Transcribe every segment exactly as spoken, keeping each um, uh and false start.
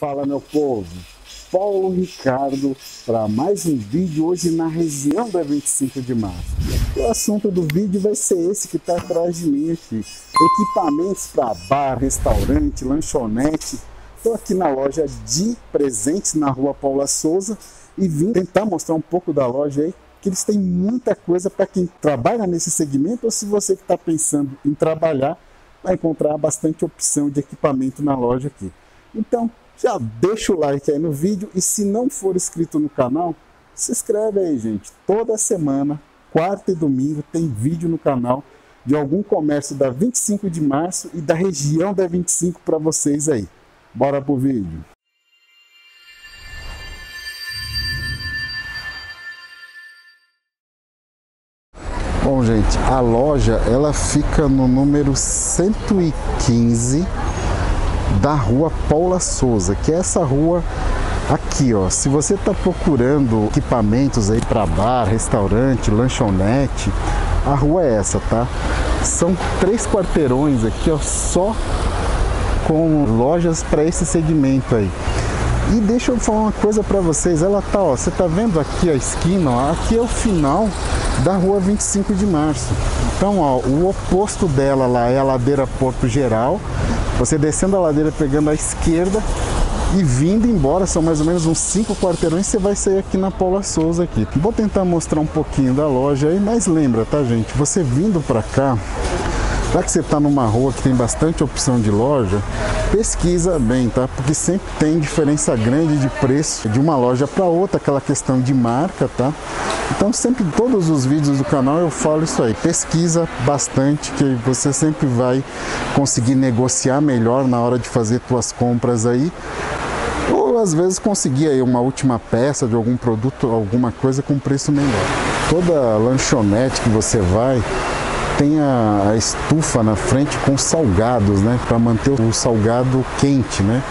Fala, meu povo, Paulo Ricardo para mais um vídeo hoje na região da vinte e cinco de março. O assunto do vídeo vai ser esse que está atrás de mim aqui: equipamentos para bar, restaurante, lanchonete. Estou aqui na loja Di Presentes, na Rua Paula Souza, e vim tentar mostrar um pouco da loja aí, que eles têm muita coisa para quem trabalha nesse segmento, ou se você que está pensando em trabalhar, vai encontrar bastante opção de equipamento na loja aqui. Então, já deixa o like aí no vídeo, e se não for inscrito no canal, se inscreve aí, gente. Toda semana, quarta e domingo, tem vídeo no canal de algum comércio da vinte e cinco de março e da região da vinte e cinco para vocês aí. Bora pro vídeo. Bom, gente, a loja ela fica no número cento e quinze da Rua Paula Souza, que é essa rua aqui, ó. Se você tá procurando equipamentos aí para bar, restaurante, lanchonete, a rua é essa, tá? São três quarteirões aqui, ó, só com lojas para esse segmento aí. E deixa eu falar uma coisa para vocês, ela tá, ó, você tá vendo aqui a esquina, ó, aqui é o final da Rua vinte e cinco de março. Então, ó, o oposto dela lá é a ladeira Porto Geral. Você descendo a ladeira, pegando a esquerda e vindo embora, são mais ou menos uns cinco quarteirões, você vai sair aqui na Paula Souza aqui. Vou tentar mostrar um pouquinho da loja aí, mas lembra, tá, gente, você vindo para cá, já que você está numa rua que tem bastante opção de loja, pesquisa bem, tá? Porque sempre tem diferença grande de preço de uma loja para outra, aquela questão de marca, tá? Então sempre em todos os vídeos do canal eu falo isso aí, pesquisa bastante, que você sempre vai conseguir negociar melhor na hora de fazer suas compras aí. Ou às vezes conseguir aí uma última peça de algum produto, alguma coisa com preço melhor. Toda lanchonete que você vai, tem a, a estufa na frente com salgados, né, para manter o salgado quente, né?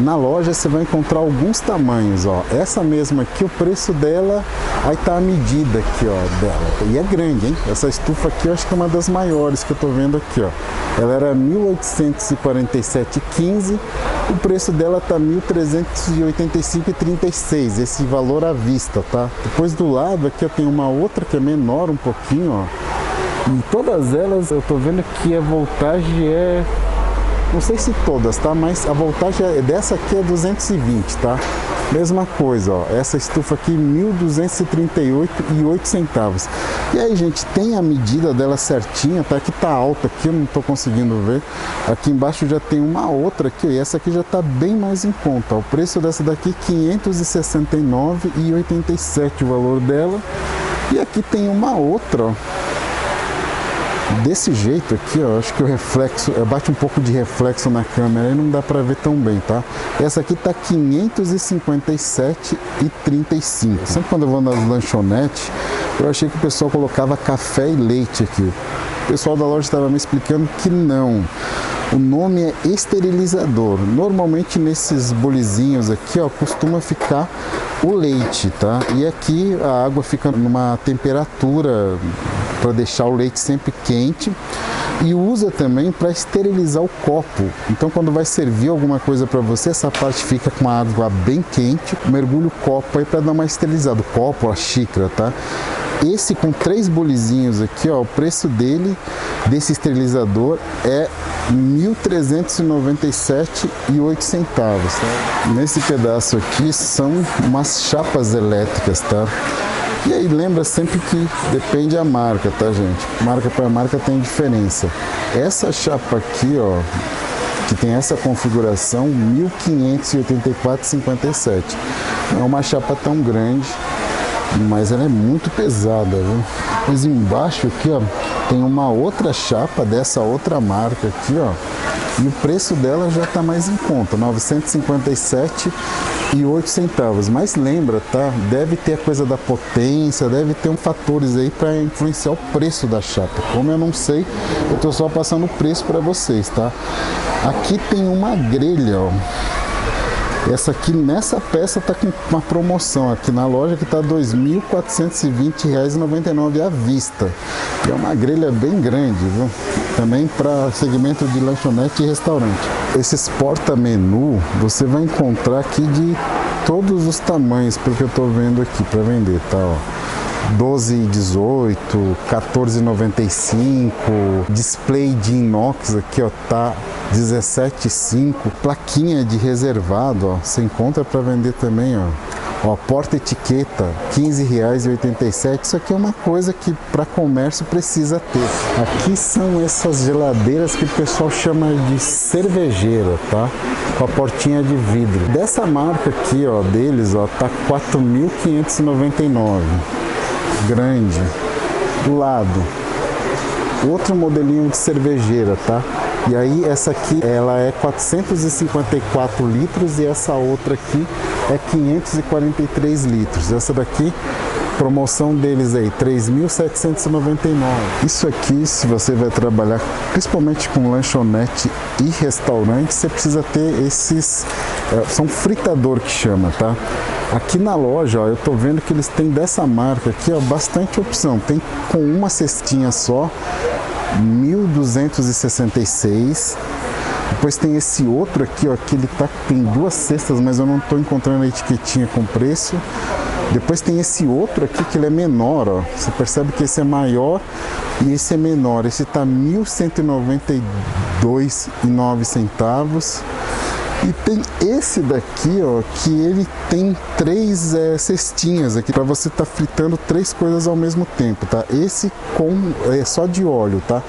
Na loja você vai encontrar alguns tamanhos, ó. Essa mesma aqui, o preço dela, aí tá a medida aqui, ó, dela. E é grande, hein? Essa estufa aqui eu acho que é uma das maiores que eu tô vendo aqui, ó. Ela era mil oitocentos e quarenta e sete reais e quinze centavos, o preço dela tá mil trezentos e oitenta e cinco reais e trinta e seis centavos, esse valor à vista, tá? Depois do lado aqui eu tenho uma outra que é menor um pouquinho, ó. Em todas elas eu tô vendo que a voltagem é, não sei se todas, tá, mas a voltagem é, dessa aqui é duzentos e vinte, tá? Mesma coisa, ó, essa estufa aqui mil duzentos e trinta e oito reais e oito centavos. E aí, gente, tem a medida dela certinha, tá? Aqui tá alta, aqui eu não tô conseguindo ver. Aqui embaixo já tem uma outra aqui, e essa aqui já tá bem mais em conta, ó. O preço dessa daqui quinhentos e sessenta e nove reais e oitenta e sete centavos o valor dela. E aqui tem uma outra, ó, desse jeito aqui, ó. Acho que o reflexo, bate um pouco de reflexo na câmera e não dá para ver tão bem, tá? Essa aqui tá quinhentos e cinquenta e sete reais e trinta e cinco centavos. Sempre quando eu vou nas lanchonetes, eu achei que o pessoal colocava café e leite aqui. O pessoal da loja estava me explicando que não. O nome é esterilizador. Normalmente nesses bolizinhos aqui, ó, costuma ficar o leite, tá? E aqui a água fica numa temperatura para deixar o leite sempre quente, e usa também para esterilizar o copo. Então, quando vai servir alguma coisa para você, essa parte fica com a água bem quente, mergulha o copo aí para dar uma esterilizada, o copo, a xícara, tá? Esse com três bolizinhos aqui, ó, o preço dele, desse esterilizador, é mil trezentos e noventa e sete reais e oito centavos, tá? Nesse pedaço aqui são umas chapas elétricas, tá? E aí lembra sempre que depende a marca, tá, gente? Marca para marca tem diferença. Essa chapa aqui, ó, que tem essa configuração, mil quinhentos e oitenta e quatro reais e cinquenta e sete centavos. Não é uma chapa tão grande, mas ela é muito pesada, viu? Mas embaixo aqui, ó, tem uma outra chapa dessa outra marca aqui, ó. E o preço dela já tá mais em conta, novecentos e cinquenta e sete reais e oito centavos. Mas lembra, tá? Deve ter a coisa da potência, deve ter um fatores aí para influenciar o preço da chapa. Como eu não sei, eu tô só passando o preço para vocês, tá? Aqui tem uma grelha, ó. Essa aqui, nessa peça, está com uma promoção aqui na loja que está dois mil quatrocentos e vinte reais e noventa e nove à vista. E é uma grelha bem grande, viu? Também para segmento de lanchonete e restaurante. Esses porta-menu você vai encontrar aqui de todos os tamanhos, porque eu estou vendo aqui para vender, tá? Ó, doze e dezoito, quatorze e noventa e cinco, display de inox aqui, ó, tá? dezessete e cinco, plaquinha de reservado, ó, você encontra para vender também, ó. Ó, porta etiqueta, quinze reais e oitenta e sete. Isso aqui é uma coisa que para comércio precisa ter. Aqui são essas geladeiras que o pessoal chama de cervejeira, tá? Com a portinha de vidro. Dessa marca aqui, ó, deles, ó, tá quatro mil quinhentos e noventa e nove. Grande. Do lado, outro modelinho de cervejeira, tá? E aí essa aqui, ela é quatrocentos e cinquenta e quatro litros e essa outra aqui é quinhentos e quarenta e três litros. Essa daqui, promoção deles aí, três mil setecentos e noventa e nove. Isso aqui, se você vai trabalhar principalmente com lanchonete e restaurante, você precisa ter esses... São fritador que chama, tá? Aqui na loja, ó, eu tô vendo que eles têm dessa marca aqui, ó, bastante opção. Tem com uma cestinha só, mil duzentos e sessenta e seis. Depois tem esse outro aqui, ó, que ele tá, tem duas cestas, mas eu não tô encontrando a etiquetinha com preço. Depois tem esse outro aqui que ele é menor, ó. Você percebe que esse é maior e esse é menor. Esse tá mil cento e noventa e dois reais e nove centavos. E tem esse daqui, ó, que ele tem três é, cestinhas aqui para você tá fritando três coisas ao mesmo tempo, tá? Esse com é só de óleo, tá?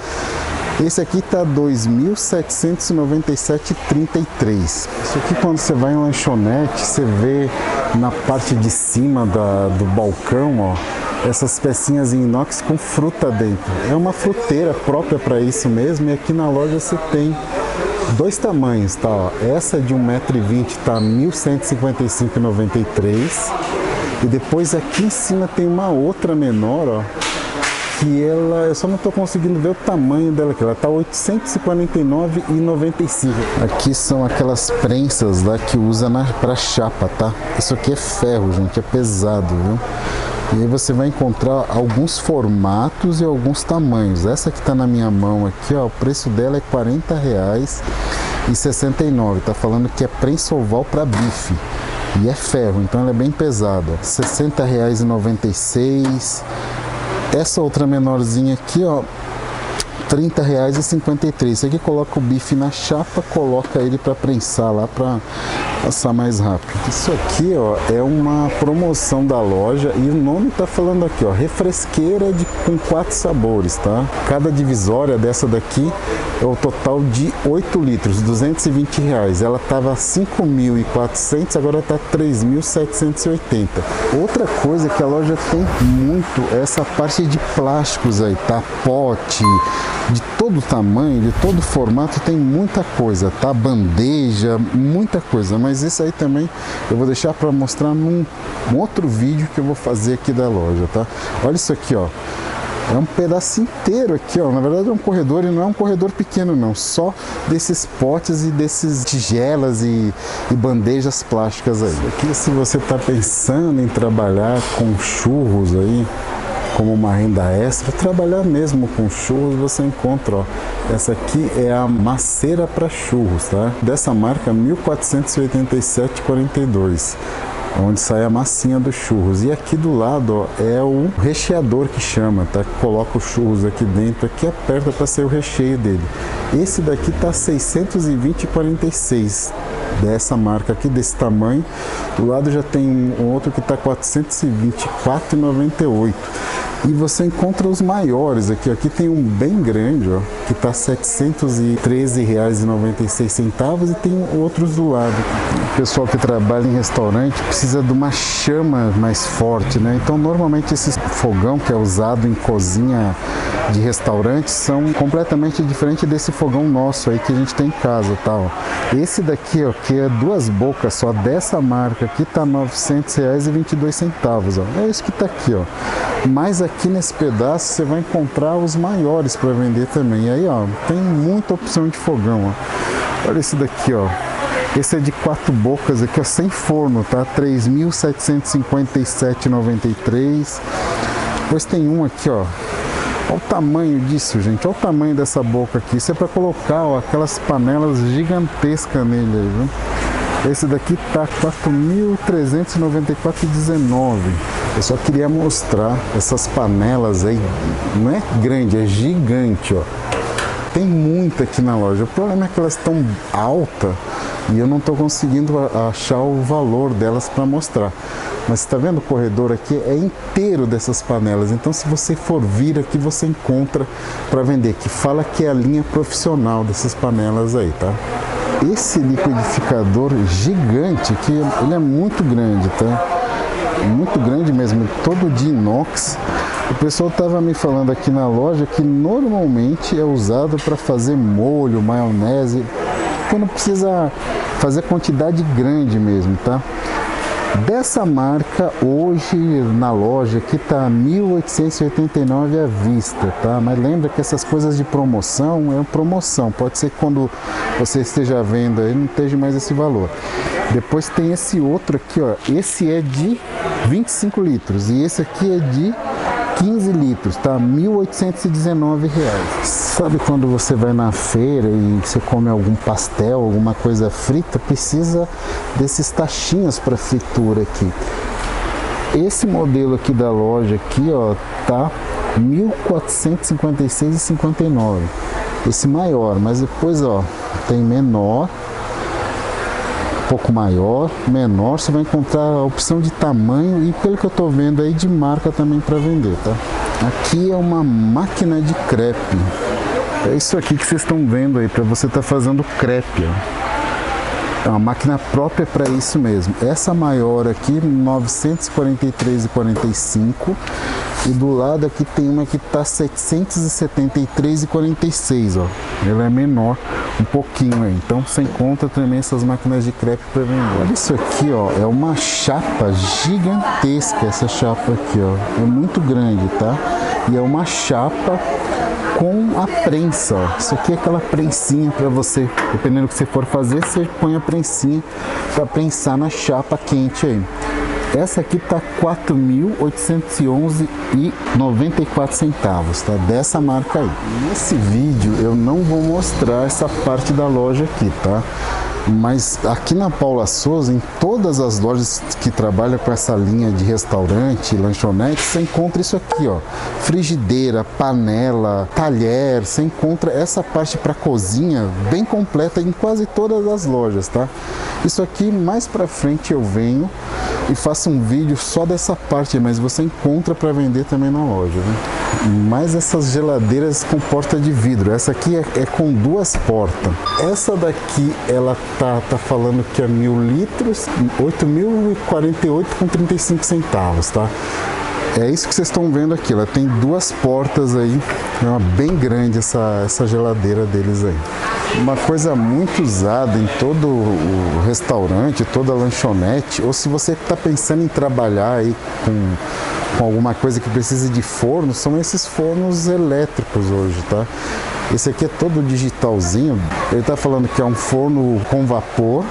Esse aqui tá dois mil setecentos e noventa e sete reais e trinta e três centavos. Isso aqui, quando você vai em lanchonete, você vê na parte de cima da, do balcão, ó, essas pecinhas em inox com fruta dentro. É uma fruteira própria para isso mesmo, e aqui na loja você tem dois tamanhos, tá? Ó, essa de um metro e vinte tá mil cento e cinquenta e cinco reais e noventa e três centavos. E depois aqui em cima tem uma outra menor, ó, que ela, eu só não tô conseguindo ver o tamanho dela aqui, ela tá oitocentos e quarenta e nove reais e noventa e cinco centavos. Aqui são aquelas prensas lá que usa na, pra chapa, tá? Isso aqui é ferro, gente, é pesado, viu? E aí você vai encontrar alguns formatos e alguns tamanhos. Essa que tá na minha mão aqui, ó, o preço dela é quarenta reais e sessenta e nove centavos. Tá falando que é prensa oval para bife. E é ferro, então ela é bem pesada. sessenta reais e noventa e seis centavos. Essa outra menorzinha aqui, ó, trinta reais e cinquenta e três centavos. Isso aqui coloca o bife na chapa, coloca ele para prensar lá, para passar mais rápido. Isso aqui, ó, é uma promoção da loja e o nome tá falando aqui, ó, refresqueira de, com quatro sabores, tá? Cada divisória dessa daqui é o total de oito litros, duzentos e vinte reais. Ela tava cinco mil e quatrocentos, agora tá três mil setecentos e oitenta. Outra coisa que a loja tem muito é essa parte de plásticos aí, tá? Pote, de todo tamanho, de todo formato, tem muita coisa, tá? Bandeja, muita coisa, mas isso aí também eu vou deixar para mostrar num, num outro vídeo que eu vou fazer aqui da loja, tá? Olha isso aqui, ó, é um pedaço inteiro aqui, ó, na verdade é um corredor, e não é um corredor pequeno não, só desses potes e desses tigelas e, e bandejas plásticas aí. Isso aqui, se você tá pensando em trabalhar com churros aí, como uma renda extra, trabalhar mesmo com churros, você encontra, ó, essa aqui é a maceira para churros, tá? Dessa marca mil quatrocentos e oitenta e sete reais e quarenta e dois centavos, onde sai a massinha dos churros. E aqui do lado, ó, é o recheador que chama, tá? Coloca os churros aqui dentro, aqui aperta para sair o recheio dele. Esse daqui tá seiscentos e vinte reais e quarenta e seis centavos. Dessa marca aqui, desse tamanho. Do lado já tem um outro que tá quatrocentos e vinte e quatro reais e noventa e oito centavos. E você encontra os maiores aqui. Aqui tem um bem grande, ó, que tá setecentos e treze reais e noventa e seis centavos, e tem outros do lado. O pessoal que trabalha em restaurante precisa de uma chama mais forte, né? Então, normalmente, esse fogão que é usado em cozinha de restaurante são completamente diferente desse fogão nosso aí que a gente tem em casa, tá? Ó. Esse daqui, ó, que é duas bocas só, dessa marca aqui, tá novecentos reais e vinte e dois centavos, ó. É isso que tá aqui, ó. Mas aqui nesse pedaço você vai encontrar os maiores para vender também. E aí, ó, tem muita opção de fogão, ó. Olha esse daqui, ó. Esse é de quatro bocas, aqui é sem forno, tá? três mil setecentos e cinquenta e sete reais e noventa e três centavos. Depois tem um aqui, ó. Olha o tamanho disso, gente. Olha o tamanho dessa boca aqui. Isso é para colocar, ó, aquelas panelas gigantescas nele aí, viu? Esse daqui tá quatro mil trezentos e noventa e quatro reais e dezenove centavos. Eu só queria mostrar essas panelas aí. Não é grande, é gigante, ó. Tem muita aqui na loja. O problema é que elas estão altas e eu não estou conseguindo achar o valor delas para mostrar. Mas está vendo, o corredor aqui é inteiro dessas panelas, então se você for vir aqui você encontra para vender, que fala que é a linha profissional dessas panelas aí, tá? Esse liquidificador gigante aqui, ele é muito grande, tá? Muito grande mesmo, todo de inox. O pessoal estava me falando aqui na loja que normalmente é usado para fazer molho, maionese, quando precisa fazer quantidade grande mesmo, tá? Dessa marca, hoje na loja aqui tá mil oitocentos e oitenta e nove à vista, tá? Mas lembra que essas coisas de promoção é uma promoção, pode ser que quando você esteja vendo aí não esteja mais esse valor. Depois tem esse outro aqui, ó, esse é de vinte e cinco litros e esse aqui é de quinze litros, tá? mil oitocentos e dezenove reais. Sabe quando você vai na feira e você come algum pastel, alguma coisa frita, precisa desses tachinhos para fritura aqui. Esse modelo aqui da loja aqui, ó, tá mil quatrocentos e cinquenta e seis reais e cinquenta e nove centavos. Esse maior, mas depois, ó, tem menor, pouco maior, menor, você vai encontrar a opção de tamanho e pelo que eu tô vendo aí de marca também para vender, tá? Aqui é uma máquina de crepe. É isso aqui que vocês estão vendo aí, para você tá fazendo crepe, ó. É uma máquina própria para isso mesmo. Essa maior aqui, novecentos e quarenta e três reais e quarenta e cinco centavos, e do lado aqui tem uma que tá setecentos e setenta e três reais e quarenta e seis centavos, ó. Ela é menor um pouquinho aí, então você encontra também essas máquinas de crepe para vender. Olha isso aqui, ó, é uma chapa gigantesca, essa chapa aqui, ó, é muito grande, tá? E é uma chapa com a prensa, ó. Isso aqui é aquela prensinha para você, dependendo do que você for fazer, você põe a prensinha para prensar na chapa quente aí. Essa aqui tá quatro mil oitocentos e onze reais e noventa e quatro centavos, tá? Dessa marca aí. Nesse vídeo eu não vou mostrar essa parte da loja aqui, tá? Mas aqui na Paula Souza, em todas as lojas que trabalham com essa linha de restaurante, lanchonete, você encontra isso aqui, ó. Frigideira, panela, talher, você encontra essa parte para cozinha bem completa em quase todas as lojas, tá? Isso aqui mais para frente eu venho e faço um vídeo só dessa parte, mas você encontra para vender também na loja, né? Mas essas geladeiras com porta de vidro, essa aqui é, é com duas portas. Essa daqui, ela tá, tá falando que é mil litros, oito mil e quarenta e oito reais e trinta e cinco centavos, tá? É isso que vocês estão vendo aqui, ela tem duas portas aí, é uma bem grande essa, essa geladeira deles aí. Uma coisa muito usada em todo o restaurante, toda a lanchonete, ou se você está pensando em trabalhar aí com, com alguma coisa que precise de forno, são esses fornos elétricos hoje, tá? Esse aqui é todo digitalzinho, ele está falando que é um forno com vapor,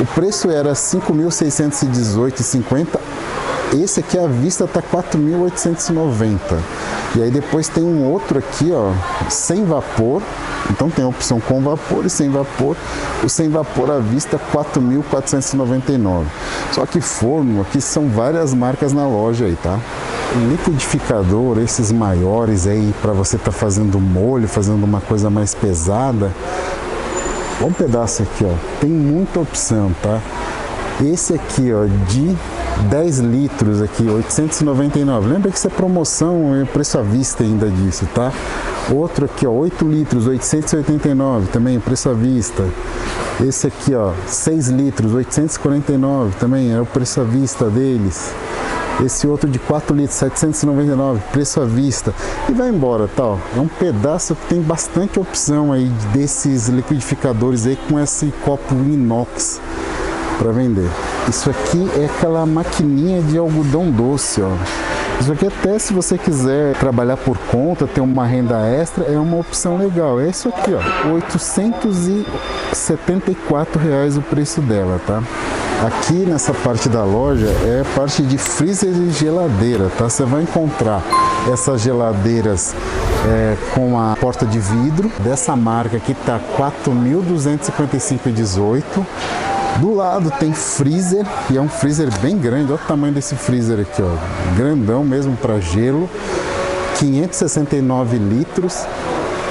o preço era cinco mil seiscentos e dezoito reais e cinquenta centavos. Esse aqui à vista tá quatro mil oitocentos e noventa reais. E aí depois tem um outro aqui, ó, sem vapor. Então tem a opção com vapor e sem vapor. O sem vapor à vista quatro mil quatrocentos e noventa e nove reais. Só que forno, aqui são várias marcas na loja aí, tá? O liquidificador, esses maiores aí, para você tá fazendo molho, fazendo uma coisa mais pesada. Olha um pedaço aqui, ó. Tem muita opção, tá? Esse aqui, ó, de dez litros aqui, oitocentos e noventa e nove reais. Lembra que isso é promoção, é preço à vista ainda disso, tá? Outro aqui, ó, oito litros, oitocentos e oitenta e nove reais, também preço à vista. Esse aqui, ó, seis litros, oitocentos e quarenta e nove reais, também é o preço à vista deles. Esse outro de quatro litros, setecentos e noventa e nove reais, preço à vista. E vai embora, tá? Ó. É um pedaço que tem bastante opção aí desses liquidificadores aí com esse copo inox para vender. Isso aqui é aquela maquininha de algodão doce, ó. Isso aqui até se você quiser trabalhar por conta, ter uma renda extra, é uma opção legal. É isso aqui, ó, oitocentos e setenta e quatro reais o preço dela, tá? Aqui nessa parte da loja é parte de freezer e geladeira, tá? Você vai encontrar essas geladeiras é, com a porta de vidro. Dessa marca aqui tá quatro mil duzentos e cinquenta e cinco reais e dezoito centavos. Do lado tem freezer, e é um freezer bem grande. Olha o tamanho desse freezer aqui, ó, grandão mesmo para gelo, quinhentos e sessenta e nove litros.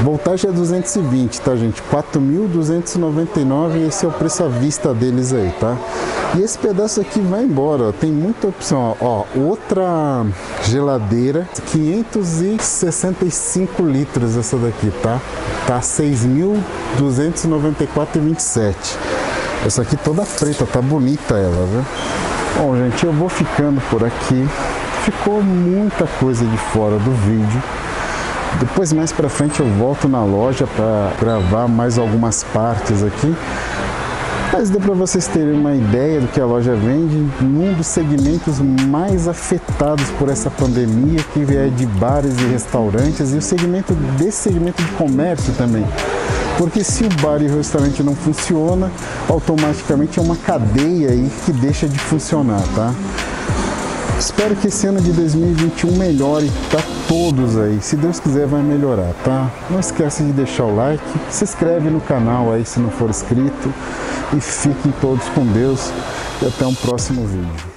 Voltagem é duzentos e vinte, tá, gente? quatro mil duzentos e noventa e nove, esse é o preço à vista deles aí, tá? E esse pedaço aqui vai embora, ó, tem muita opção, ó, ó, outra geladeira, quinhentos e sessenta e cinco litros essa daqui, tá? Tá seis mil duzentos e noventa e quatro reais e vinte e sete centavos. Essa aqui toda preta, tá bonita ela, viu? Bom, gente, eu vou ficando por aqui. Ficou muita coisa de fora do vídeo. Depois, mais pra frente, eu volto na loja para gravar mais algumas partes aqui. Mas deu para vocês terem uma ideia do que a loja vende num dos segmentos mais afetados por essa pandemia, que é de bares e restaurantes, e o segmento desse segmento de comércio também. Porque se o bar e o restaurante não funciona, automaticamente é uma cadeia aí que deixa de funcionar, tá? Espero que esse ano de dois mil e vinte e um melhore para todos aí. Se Deus quiser, vai melhorar, tá? Não esquece de deixar o like, se inscreve no canal aí se não for inscrito. E fiquem todos com Deus e até um próximo vídeo.